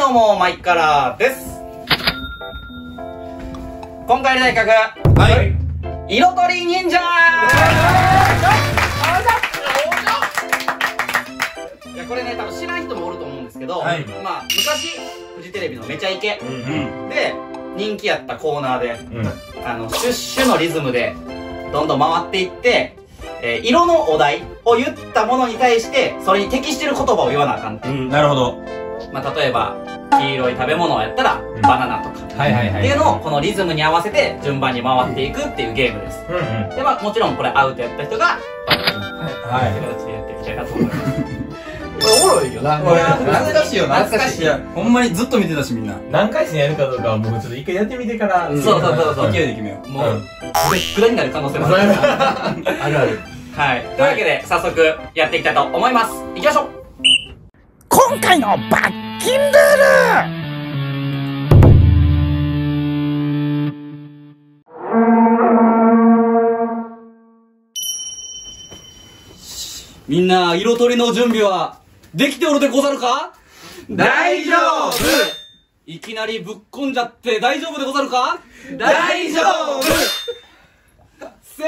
どうも、マイカラーです。今回の大学、はい、色とり忍者いや、これね、多分知らん人もおると思うんですけど、はい、まあ、昔、フジテレビのめちゃイケ、うん、で、人気やったコーナーで、うん、シュッシュのリズムで、どんどん回っていって、色のお題を言ったものに対して、それに適してる言葉を言わなあかんって。うん、なるほど。まあ例えば黄色い食べ物やったらバナナとかっていうのをこのリズムに合わせて順番に回っていくっていうゲームです。でまあもちろんこれアウトやった人がはい手の内でやっていきたいなと思います。これおもろいよな。懐かしいよな。懐かしい。ほんまにずっと見てたしみんな何回戦やるかどうかはもうちょっと一回やってみてから。そうそうそうそう、勢いで決めよう。もうこれくらいになる可能性もあるあるある。はい、というわけで早速やっていきたいと思います。いきましょう。今回の罰金ルール。みんな色とりの準備はできておるでござるか？大丈夫。いきなりぶっこんじゃって大丈夫でござるか？大丈夫。せ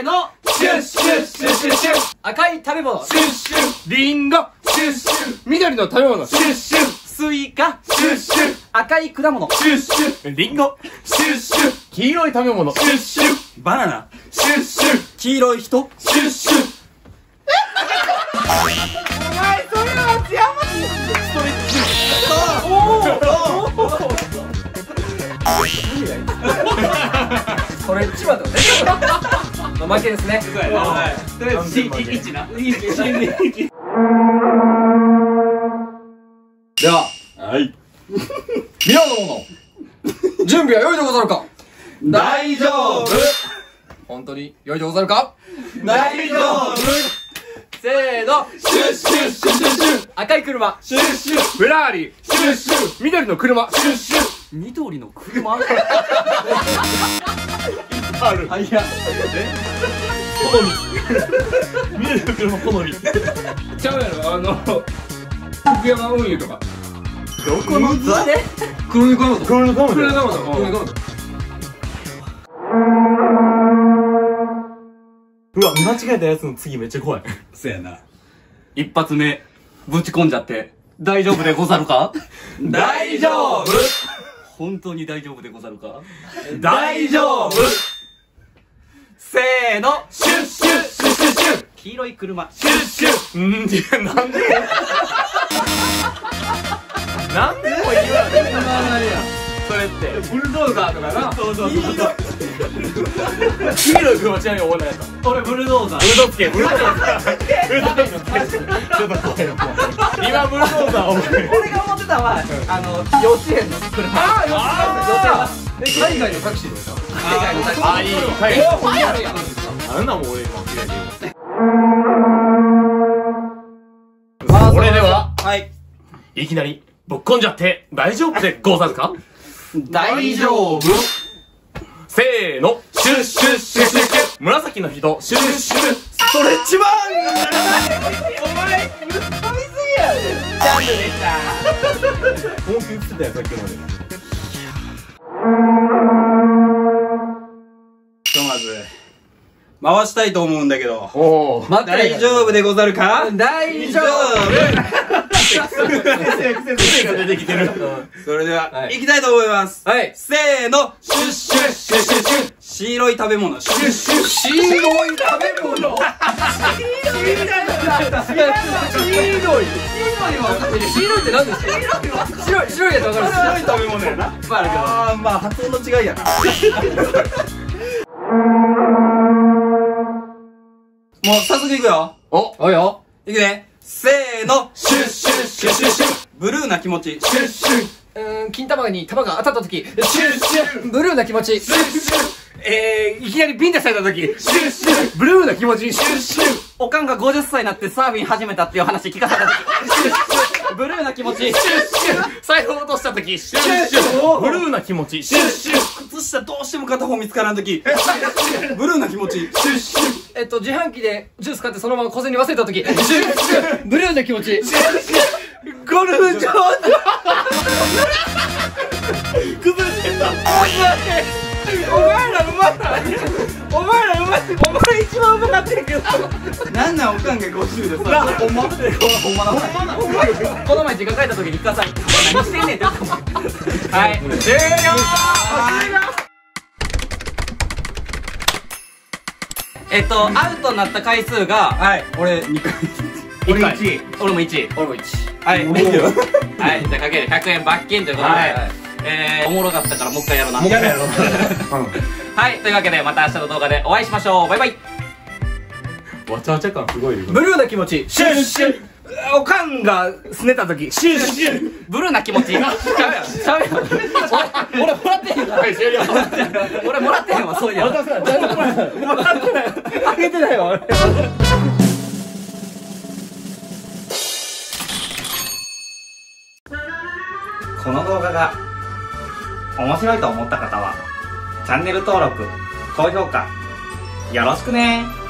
ーの、シュッシュッシュッシュッシュッ。赤い食べ物、シュッシュッ。リンゴ、シュッシュッ。緑の食べ物、シュッシュッ。スイカ、シュッシュッ。赤い果物、シュッシュッ。リンゴ、シュッシュッ。黄色い食べ物、シュッシュッ。バナナ、シュッシュッ。黄色い人、シュッシュッ。お前、そういうのは違う。ストレッチ。これ一番とかね。負けですね。とりあえず1な。では、はい。皆の者、準備は良いでござるか？大丈夫。本当に良いでござるか？大丈夫。せーの、シュッシュッシュッシュッシュッ。赤い車、シュッシュッ。フェラーリ、シュッシュッ。緑の車、シュッシュッ。緑の車あるある。あ、いや好み。緑の車好みちゃうやろ。福山運輸とかどこの座で黒猫の黒猫の黒猫の黒猫の。うわ、間違えたやつの次めっちゃ怖い。そうやな。一発目ぶち込んじゃって大丈夫でござるか？大丈夫。本当に大丈夫でござるか？大丈夫。せーの、シュッシュッシュッシュッシュッ。黄色い車、シュッシュッ。んー、なんでなんでも言わないやんそれって。ブルドーザーとかな。そうそうそう。黄色い車、ちなみにおもんなやった俺。ブルドーザー、ブルドッケ、ブルドッケ。今ブルドーザー俺が思ってたわ。幼稚園の車。ああ、幼稚園。海外のタクシーでした。海外のタクシー。ああ、いい。海外のタクシー。あんなもん俺今嫌いで言う。それでは、はい。いきなりぶっこんじゃって大丈夫でござるか？大丈夫。せーの、シュッシュッシュッシュッシュッ。紫の人、シュッシュッ。ストレッチマン。お前ぶっ飛びすぎやで。ダメでした。本気打ってたよさっきまで。ひとまず回したいと思うんだけど。大丈夫でござるか？大丈夫。それでは、いきたいと思います。はい。せーの、シュッシュッシュッシュッシュッ。白い食べ物、シュッシュッ。白い食べ物。白いって何ですか？白い、白いやつわかる。白い食べ物やな。ああ、まあ発音の違いやな。もう早速いくよ。おいよ。いくね。せーの、シュッシュッシュッシュッシュッ。ブルーな気持ち、シュッシュッ。金玉に玉が当たったとき、シュッシュッ。ブルーな気持ち、シュッシュッ。いきなりビンタされたとき、シュッシュッ。ブルーな気持ち、シュッシュッ。おかんが50歳になってサーフィン始めたっていう話聞かされたとき、シュッシュッ。ブルーな気持ち、シュッシュッ。財布落としたとき、シュッシュッ。ブルーな気持ち、シュッシュッ。靴下どうしても片方見つからんとき、シュッシュッ。ブルーな気持ち、シュッシュッ。自販機でジュース買ってそのまま小銭忘れたとき、ブルーな気持ち、ゴルフ上手。崩してた。お前らうまい。お前らうまい。お前ら一番うまかったけど。なんなんおかんが50でさ。ほんま。ほんまな。この前実家帰った時に母さん何してんねんって言ったもん。はい。終了。アウトになった回数が、はい、俺2回、1回、俺も1、俺も1、はい、はい、じゃあかける100円罰金ということで、おもろかったからもう一回やろうな、もう一回やろうな、はい、というわけでまた明日の動画でお会いしましょう、バイバイ。わちゃわちゃ感すごいよ。ブルーな気持ち、シュッシュッ。おかんがすねたとき、シューシューブルーな気持ち。ちゃうやん、ちゃうやん。俺もらってへんわ。俺もらってへんわ、そういや。もらってない。あげてないわ、俺。この動画が面白いと思った方は、チャンネル登録、高評価、よろしくねー。